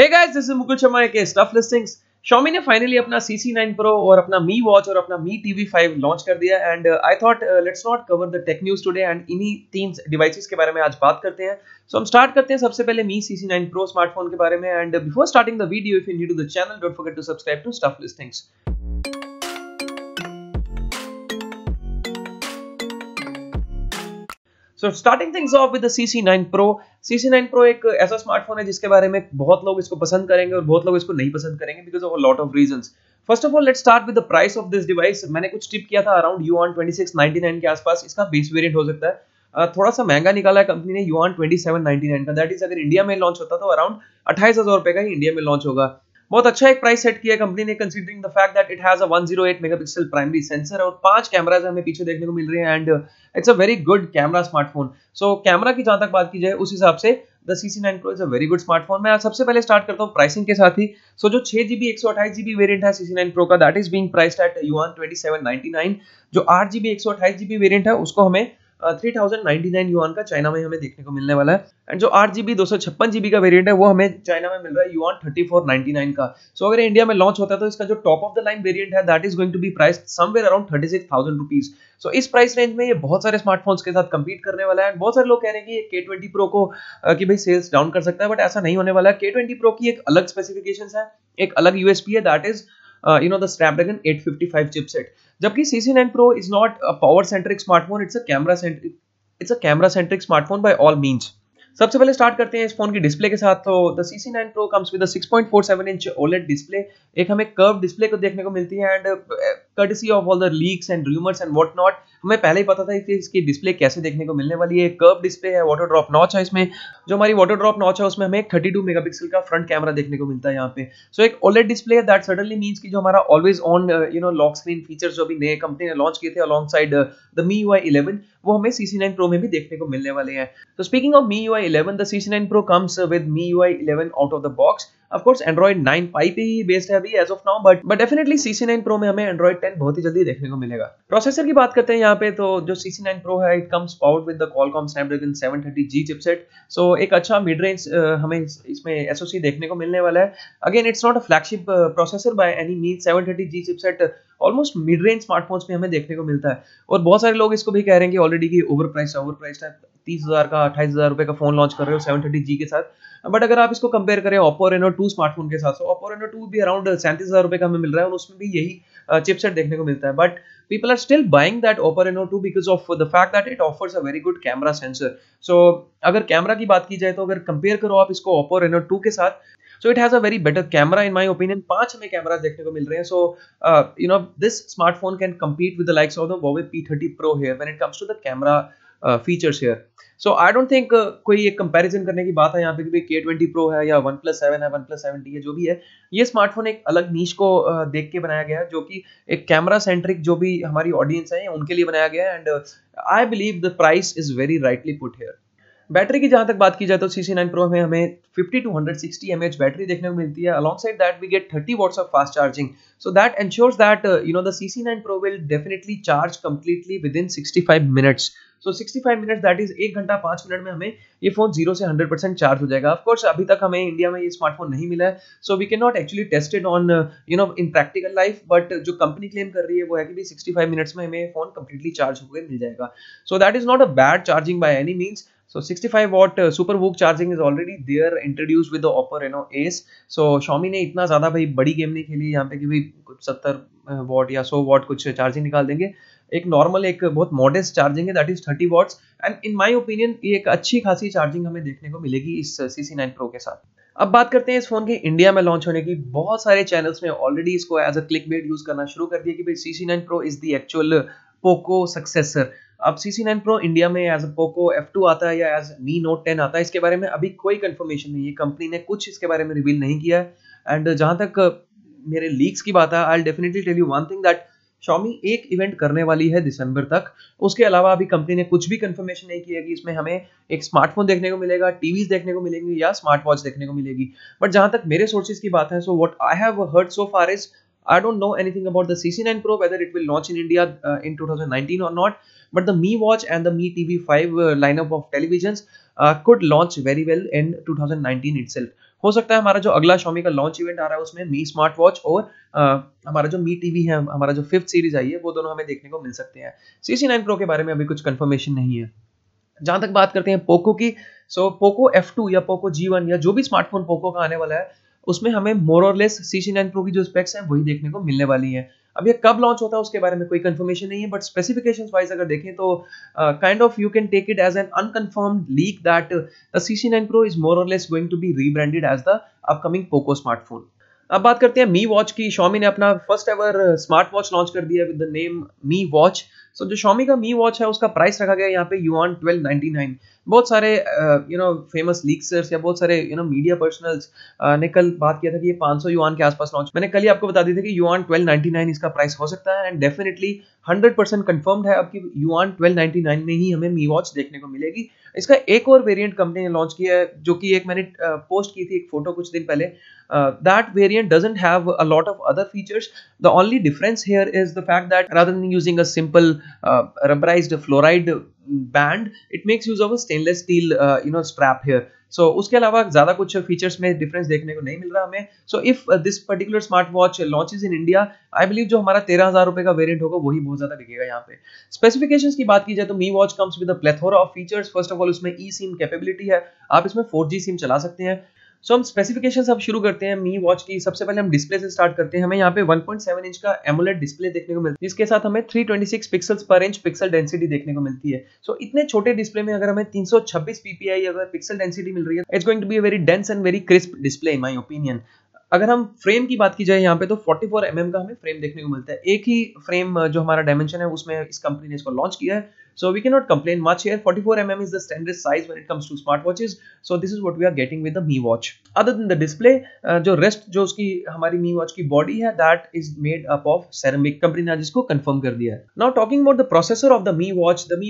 Hey guys, this is Mukul Sharma के StuffListings. Xiaomi ने finally अपना CC9 Pro और अपना Mi Watch और अपना Mi TV 5 launch कर दिया and I thought let's not cover the tech news today and इन्हीं तीन devices के बारे में आज बात करते हैं. So हम start करते हैं सबसे पहले Mi CC9 Pro smartphone के बारे में and before starting the video, if you're new to the channel, don't forget to subscribe to StuffListings. So starting things off with the CC9 Pro. CC9 Pro एक ऐसा smartphone है जिसके बारे में बहुत लोग इसको पसंद करेंगे और बहुत लोग इसको नहीं पसंद करेंगे because of a lot of reasons. First of all, let's start with the price of this device. मैंने कुछ टिप किया था around $2699 के आसपास इसका बेस वेरिएंट हो सकता है. थोड़ा सा महंगा निकाला है कंपनी ने $2799 का. That is अगर इंडिया में लॉन्च होता तो around 28,000 रुपए का ही इंडिया में लॉन्च होगा. बहुत अच्छा एक प्राइस सेट किया है कंपनी ने considering the fact that it has a 108 megapixel primary sensor और 5 कैमरास हमें पीछे देखने को मिल रहे हैं and it's a very good camera smartphone. So camera की जहां तक बात की जाए उस हिसाब से the CC9 Pro is a very good smartphone. मैं सबसे पहले स्टार्ट करता हूं प्राइसिंग के साथ ही. सो जो 6GB 128GB वेरिएंट है CC9 Pro का that is being priced at $2799. जो 8GB 128GB वेरिएंट है उसको हमें 3099 युआन का चाइना में हमें देखने को मिलने वाला है एंड जो 8GB 256GB का वेरिएंट है वो हमें चाइना में मिल रहा है युआन 3499 का. सो अगर इंडिया में लॉन्च होता है तो इसका जो top of the line variant है that is going to be priced somewhere around 36,000 rupees. So इस प्राइस रेंज में ये बहुत सारे स्मार्टफोन्स के साथ कम्पीट करने वाला है. बहुत सारे लोग कह रहे हैं कि ये K20 Pro को कि भाई सेल्स डाउन कर सकता है बट ऐसा नहीं होने वाला है. K20 Pro की एक अलग स्पेसिफिकेशंस है, एक अलग यूएसपी है that is the Snapdragon 855 chipset. जबकि CC9 Pro is not a power-centric smartphone, it's a camera-centric smartphone by all means. सबसे पहले स्टार्ट करते हैं इस फोन की डिस्प्ले के साथ. तो the CC9 Pro comes with a 6.47 inch OLED display. एक हमें कर्व डिस्प्ले को देखने को मिलती है and courtesy of all the leaks and rumors and what not हमें पहले ही पता था कि इसकी डिस्प्ले कैसे देखने को मिलने वाली है. कर्व डिस्प्ले है, वाटर ड्रॉप नॉच है इसमें. जो हमारी वाटर ड्रॉप नॉच है उसमें हमें 32 मेगापिक्सल का फ्रंट कैमरा देखने को मिलता है यहाँ पे. सो एक OLED डिस्प्ले है दैट सडनली मींस कि जो हमारा always on lock screen features जो भी नए कंपनी ने लॉन्च किए थे अलॉन्गसाइड द MIUI 11 वो हमें CC9 Pro में भी देखने को मिलने वाले हैं. तो speaking of MIUI 11 the CC9 Pro comes with MIUI 11 out of the box. Of course, Android 9 Pie पे ही बेस्ड है अभी as of now, but definitely CC9 Pro में हमें Android 10 बहुत ही जल्दी देखने को मिलेगा. प्रोसेसर की बात करते हैं यहाँ पे. तो जो CC9 Pro है it comes out with the Qualcomm Snapdragon 730G chipset. So एक अच्छा mid range हमें इसमें SoC देखने को मिलने वाला है. Again, it's not a flagship processor by any means. 730G chipset almost mid range smartphones में हमें देखने को मिलता है और बहुत सारे लोग इसको भी कह रहे हैं कि ऑलरेडी की ओवरप्राइस्ड है. 30,000 का 28,000 रुपए का फोन लॉन्च कर रहे हो 730G के साथ. बट अगर आप इसको कंपेयर करें Oppo Reno 2 स्मार्टफोन के साथ तो Oppo Reno 2 भी अराउंड 37,000 रुपए का हमें मिल रहा है और उसमें भी यही चिपसेट देखने को मिलता है. But people are still buying that Oppo Reno 2 because of the fact that it offers a very good camera sensor. So अगर कैमरा की बात की जाए तो अगर कंपेयर करो आप इसको Oppo Reno 2 के साथ so it has a very better camera in my opinion. 5 हमें कैमरास देखने को मिल रहे हैं. so this smartphone can compete with the likes of the Huawei P30 Pro here when it comes to the camera features here. so I don't think कोई एक comparison करने की बात है यहाँ पे कि K20 Pro है या OnePlus Seven है, OnePlus 7T है, जो भी है ये स्मार्टफोन एक अलग नीश को देख के बनाया गया है जो कि एक कैमरा सेंट्रिक जो भी हमारी ऑडियंस है उनके लिए बनाया गया है and I believe the price is very rightly put here. Battery की जहां तक बात की जाए तो CC9 Pro में हमें 50 to 160 mAh बैटरी देखने को मिलती है. alongside that we get 30 watts of fast charging. so that ensures that the CC9 Pro will definitely charge completely within 65 minutes. so 65 minutes that is 1 घंटा 5 मिनट में हमें ये फोन 0 से 100% चार्ज हो जाएगा. of course अभी तक हमें इंडिया में ये स्मार्टफोन नहीं मिला है so we cannot actually test it on in practical life but जो कंपनी क्लेम कर रही है वो है कि भी 65 मिनट्स में हमें फोन कंप्लीटली चार्ज होकर मिल जाएगा. so that is not a bad charging by any means. so 65 watt super VOOC charging is already there introduced with the Oppo Reno Ace. so Xiaomi ने इतना ज्यादा भाई बड़ी गेम नहीं खेली यहाँ पे कि भाई 70 watt या 100 watt कुछ चार्जिंग निकाल देंगे. एक नॉर्मल एक बहुत मॉडेस्ट चार्जिंग है that is 30 watts and in my opinion ये एक अच्छी खासी चार्जिंग हमें देखने को मिलेगी इस CC9 Pro के साथ. अब बात करते हैं इस फोन के इंडिया में लॉन्च होने की. बहुत सारे चैनल्स में ऑलरेडी इसको एज अ क्लिकबेट यूज करना शुरू कर दिया कि भाई CC9 Pro is the actual Poco successor. अब CC9 Pro इंडिया में एज अ पोको F2 आता है या एज Mi Note 10 आता है इसके बारे में अभी कोई कंफर्मेशन नहीं है. कंपनी ने कुछ इसके बारे में रिवील नहीं किया है एंड जहां तक मेरे लीक्स की बात है I will definitely tell you one thing that Xiaomi एक इवेंट करने वाली है दिसंबर तक. उसके अलावा अभी कंपनी ने कुछ भी कंफर्मेशन नहीं किया कि इसमें हमें एक स्मार्टफोन देखने को मिलेगा, टीवीज देखने को मिलेंगी या स्मार्ट वॉच देखने को मिलेगी. बट जहां तक मेरे सोर्सेज की बात है so what I have heard so far is I don't know anything about the CC9 Pro whether it will launch in India in 2019 or not. But the Mi Watch and the Mi TV 5 lineup of televisions could launch very well in 2019 itself. हो सकता है हमारा जो अगला Xiaomi का launch event आ रहा है उसमें मी स्मार्ट वॉच और हमारा जो मी टीवी है, हमारा जो 5th सीरीज आई है, वो दोनों हमें देखने को मिल सकते हैं। CC9 Pro के बारे में अभी कुछ कंफर्मेशन नहीं है। जहां तक बात करते हैं पोको की, पोको F2 या पोको G1 या जो भी स्मार्टफोन पोको का आने वाला है उसमें हमें more or less CC9 Pro की जो स्पेक्स हैं वही देखने को मिलने वाली हैं। अब ये कब लॉन्च होता है उसके बारे में कोई कंफर्मेशन नहीं है, बट स्पेसिफिकेशंस वाइज अगर देखें तो kind of you can take it as an unconfirmed leak that the CC9 Pro is more or less going to be rebranded as the upcoming Poco smartphone. अब बात करते हैं मी watch की। Xiaomi ने अपना first ever smart watch launch कर दिया with the name Mi watch. So जो Xiaomi का मी वॉच है उसका प्राइस रखा गया यहाँ पे युआन 1299। बहुत सारे फेमस लीक्सर्स या बहुत सारे मीडिया पर्सनल्स ने कल बात किया था कि ये 500 युआन के आसपास लॉन्च। मैंने कल ही आपको बता दी थी कि युआन 1299 इसका प्राइस हो सकता है एंड डेफिनेटली 100% कन्फर्म्ड है अब कि युआन 1299 में ही हमें मी वॉच देखने को मिलेगी। इसका एक और वेरिएंट कंपनी ने लॉन्च किया है जो कि एक मैंने पोस्ट की थी एक फोटो कुछ दिन पहले। That variant doesn't have a lot of other features. The only difference here is the fact that rather than using a simple rubberized fluoride band, it makes use of a stainless steel strap here. So उसके अलावा ज़्यादा कुछ features में difference देखने को नहीं मिल रहा हमें। So if this particular smart watch launches in India, I believe जो हमारा 13,000 रुपए का वेरिएंट होगा वही बहुत ज़्यादा बिकेगा यहाँ पे। स्पेसिफिकेशंस की बात की जाए तो Mi Watch comes with a plethora of features. First of all उसमें eSIM कैपेबिलिटी है, आप इसमें 4G सिम चला सकते हैं। सो हम स्पेसिफिकेशंस अब शुरू करते हैं मी वॉच की। सबसे पहले हम डिस्प्ले से स्टार्ट करते हैं। हमें यहाँ पे 1.7 इंच का एमोलेड डिस्प्ले देखने को मिलता है जिसके साथ हमें 326 pixels per inch pixel density देखने को मिलती है। सो इतने छोटे डिस्प्ले में अगर हमें 326 पीपीआई अगर पिक्सल डेंसिटी मिल रही है, it's going to be a very dense and very crisp display in my opinion. अगर हम फ्रेम की बात की जाए यहाँ पे तो 44 mm का हमें फ्रेम देखने को मिलता है। एक ही फ्रेम जो हमारा डायमेंशन है उसमें इस कंपनी ने इसको लॉन्च किया है। So we cannot complain much here. 44 mm is the standard size when it comes to smartwatches. So this is what we are getting with the Mi Watch. Other than the display, जो rest जो उसकी हमारी Mi Watch की body है, that is made up of ceramic. Company ने आज इसको confirm कर दिया है। Now talking about the processor of the Mi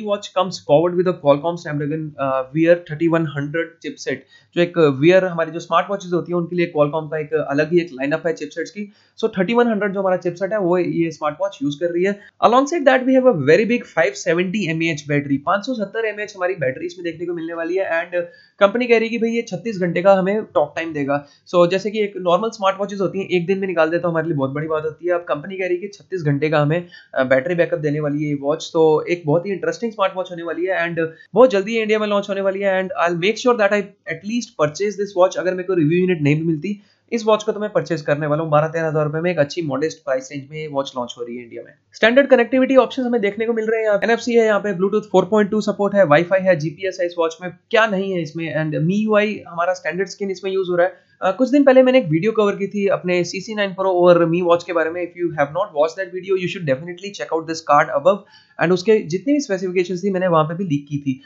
Watch comes forward with a Qualcomm Snapdragon VR 3100 chipset. जो एक VR हमारी जो smartwatches होती है उनके लिए Qualcomm का एक अलग ही एक lineup है chipsets की। So 3100 जो हमारा chipset है वो ये smartwatch use कर रही है। Alongside that we have a very big 570 mAh battery, 570 mAh हमारी बैटरी इसमें देखने को मिलने वाली है एंड कंपनी कह रही है कि भाई ये 36 घंटे का हमें टॉक टाइम देगा। सो जैसे कि एक नॉर्मल स्मार्ट वॉचेस होती हैं एक दिन में निकाल देता तो हमारे लिए बहुत बड़ी बात होती है। अब कंपनी कह रही है कि 36 घंटे का हमें बैटरी बैकअप देने वाली है ये वॉच। तो एक बहुत ही इंटरेस्टिंग स्मार्ट वॉच होने वाली है एंड बहुत जल्दी इंडिया में लॉन्च होने वाली है and I make sure that I at least purchase this watch. अगर मेरे को रिव्यू यूनिट नहीं भी मिलती इस वॉच को तो मैं परचेज करने वाला हूँ। 12-13 हज़ार रुपए में एक अच्छी मॉडेस्ट प्राइस रेंज में वॉच लॉन्च हो रही है इंडिया में। स्टैंडर्ड कनेक्टिविटी ऑप्शंस हमें देखने को मिल रहे हैं। NFC है यहाँ पे, ब्लूटूथ 4.2 सपोर्ट है, वाईफाई है, GPS है इस वॉच में, क्या नहीं है इसमें। एंड MIUI हमारा स्टैंडर्ड स्किन इसमें यूज हो रहा है। कुछ दिन पहले मैंने एक वीडियो कवर की थी अपने CC9 Pro और Mi Watch के बारे में। If you have not watch that video you should definitely check out this card above and उसके जितनी भी स्पेसिफिकेशंस थी मैंने वहां पे भी लीक की थी।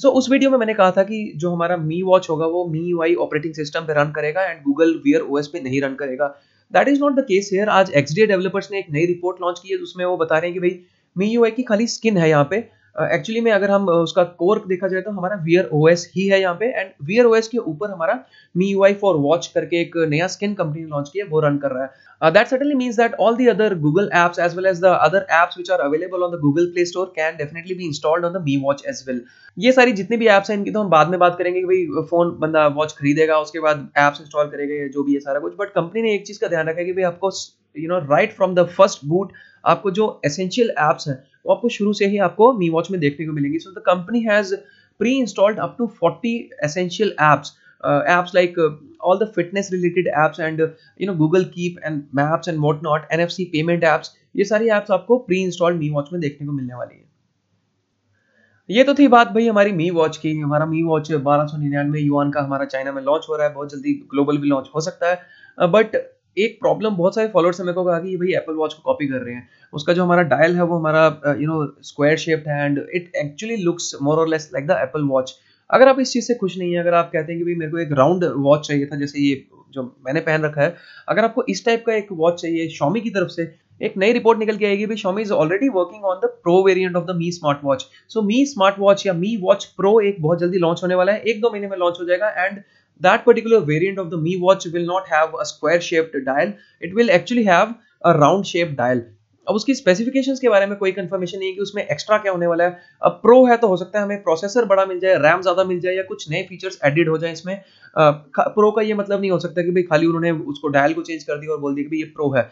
सो उस वीडियो में मैंने कहा था कि जो हमारा Mi Watch होगा वो MIUI ऑपरेटिंग सिस्टम पे रन करेगा एंड गूगल वियर OS पे नहीं रन करेगा। That is not the case here. आज XDA डेवलपर्स ने एक नई रिपोर्ट लॉन्च की है उसमें वो बता रहे हैं कि भाई MIUI की खाली स्किन है यहाँ पे। एक्चुअली में अगर हम उसका कोर देखा जाए तो हमारा वियर OS ही है यहाँ पे एंड वियर OS के ऊपर हमारा MIUI फॉर वॉच करके एक नया स्किन कंपनी ने लॉन्च किया है वो रन कर रहा है। That certainly means that all the other Google apps as well as the other apps which are available on the Google Play Store can definitely be installed on the Mi Watch as well. ये सारी जितनी भी apps हैं इनकी तो हम बाद में बात करेंगे कि भाई फोन बंदा वॉच खरीदेगा उसके बाद एप्स इंस्टॉल करेगा जो भी है सारा कुछ। बट कंपनी ने एक चीज का ध्यान रखा है कि भाई आपको right from the first boot आपको जो एसेंशियल एप्स हैं वो आपको शुरू से ही आपको Mi Watch में देखने को मिलेंगे। So the company has pre installed up to 40 essential apps like all the fitness related apps and Google Keep and Maps and whatnot, NFC payment apps, ये सारी एप्स आपको प्री इंस्टॉल्ड Mi Watch में देखने को मिलने वाली है। ये तो थी बात भाई हमारी Mi Watch की। हमारा Mi Watch 1299 युआन का हमारा चाइना में लॉन्च हो रहा है, बहुत जल्दी ग्लोबल भी लॉन्च हो सकता है। बट एक प्रॉब्लम बहुत सारे फॉलोअर्स ने मेरे को कहा कि भाई एप्पल वॉच को कॉपी कर रहे हैं, उसका जो हमारा डायल है वो हमारा स्क्वायर शेप्ड है and it actually looks more or less like the Apple watch. अगर आप इस चीज़ से खुश नहीं है, अगर आप कहते हैं कि भाई मेरे को एक राउंड वॉच चाहिए था जैसे ये जो मैंने पहन रखा है, अगर आपको इस टाइप का एक वॉच चाहिए Xiaomi की तरफ से एक नई रिपोर्ट निकल के आएगी भी Xiaomi is already working on the pro variant of the Mi smart watch. So Mi smart watch या Mi Watch Pro एक बहुत जल्दी लॉन्च होने वाला है, 1-2 महीने में लॉन्च हो जाएगा and that particular variant of the Mi Watch will not have a square shaped dial, it will actually have a round shaped dial। अब उसकी स्पेसिफिकेशंस के बारे में कोई कंफर्मेशन नहीं है कि उसमें एक्स्ट्रा क्या होने वाला है। अब प्रो है तो हो सकता है हमें प्रोसेसर बड़ा मिल जाए, रैम ज़्यादा मिल जाए या कुछ नए फीचर्स एडिड हो जाए इसमें। प्रो का ये मतलब नहीं हो सकता कि भाई खाली उन्होंने उसको डायल को चेंज कर दिया और बोल दिया कि भाई ये प्रो है,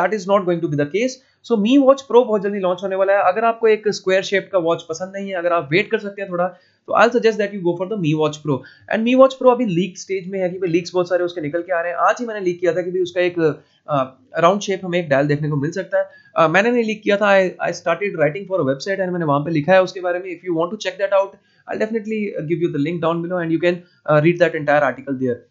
that is not going to be the case. So Mi watch pro बहुत जल्दी लॉन्च होने वाला है। अगर आपको एक स्क्वायर शेप का वॉच पसंद नहीं है, अगर आप वेट कर सकते हैं थोड़ा, तो I suggest that you go for the Mi watch pro. And Mi watch pro अभी लीक स्टेज में है कि लीक्स बहुत सारे उसके निकल के आ रहे हैं। आज ही मैंने लीक किया था कि भी उसका एक राउंड शेप हमें एक डायल देखने को मिल सकता है। मैंने नहीं लीक किया था, I started writing for a website and मैंने वहाँ पे लिखा है उसके बारे में। If you want to check that out, I definitely give you the link down below and you can read that entire article there.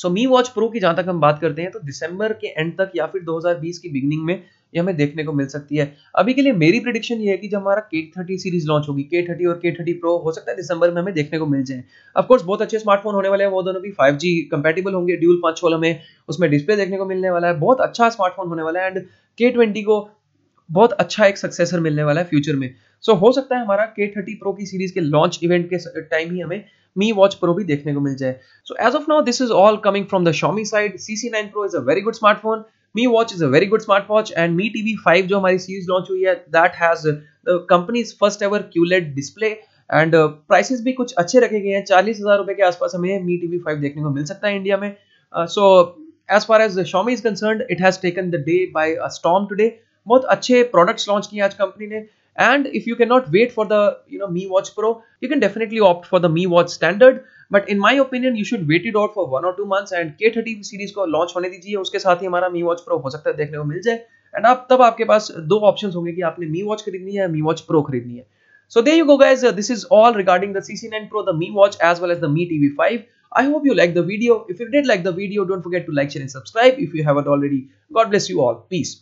So Mi watch pro की जहाँ तक हम बात करते हैं तो दिसंबर के एंड तक या फिर 2020 की बिगिनिंग में ये हमें देखने को मिल सकती है। अभी के लिए मेरी प्रेडिक्शन ये है कि जब हमारा K30 सीरीज लॉन्च होगी, K30 और K30 Pro हो सकता है दिसंबर में हमें देखने को मिल जाए। ऑफ कोर्स बहुत अच्छे स्मार्टफोन होने वाले हैं, वो दोनों भी 5G कंपैटिबल होंगे, ड्यूल 5.16 में उसमें डिस्प्ले देखने को मिलने वाला है, बहुत अच्छा स्मार्टफोन होने वाला है एंड K20 को बहुत अच्छा एक सक्सेसर मिलने वाला है फ्यूचर में। सो हो सकता है हमारा K30 Pro की सीरीज के लॉन्च इवेंट के टाइम ही हमें Mi Watch Pro भी देखने को मिल जाए। So as of now this is all coming from the Xiaomi side. CC9 Pro is a very good smartphone, Mi Watch is a very good smartwatch and Mi TV 5 जो हमारी series launch हुई है that has the company's first ever QLED display and prices भी कुछ अच्छे रखे गए हैं। 40,000 रुपए के आसपास हमें Mi TV 5 देखने को मिल सकता है इंडिया में। So as far as Xiaomi is concerned, it has taken the day by a storm today। बहुत अच्छे products launch किए आज कंपनी ने। And if you cannot wait for the Mi Watch Pro, you can definitely opt for the Mi Watch Standard. But in my opinion, you should wait it out for 1 or 2 months and K30 series को launch होने दीजिए। उसके साथ ही हमारा Mi Watch Pro हो सकता है देखने को मिल जाए एंड आप तब आपके पास दो ऑप्शंस होंगे कि आपने Mi Watch खरीदनी है या Mi Watch Pro खरीदनी है। So there you go guys, this is all regarding the CC9 Pro, the Mi Watch as well as the Mi TV 5. I hope you liked the video. If you did like the video, don't forget to like, share and subscribe if you haven't already. God bless you all. Peace.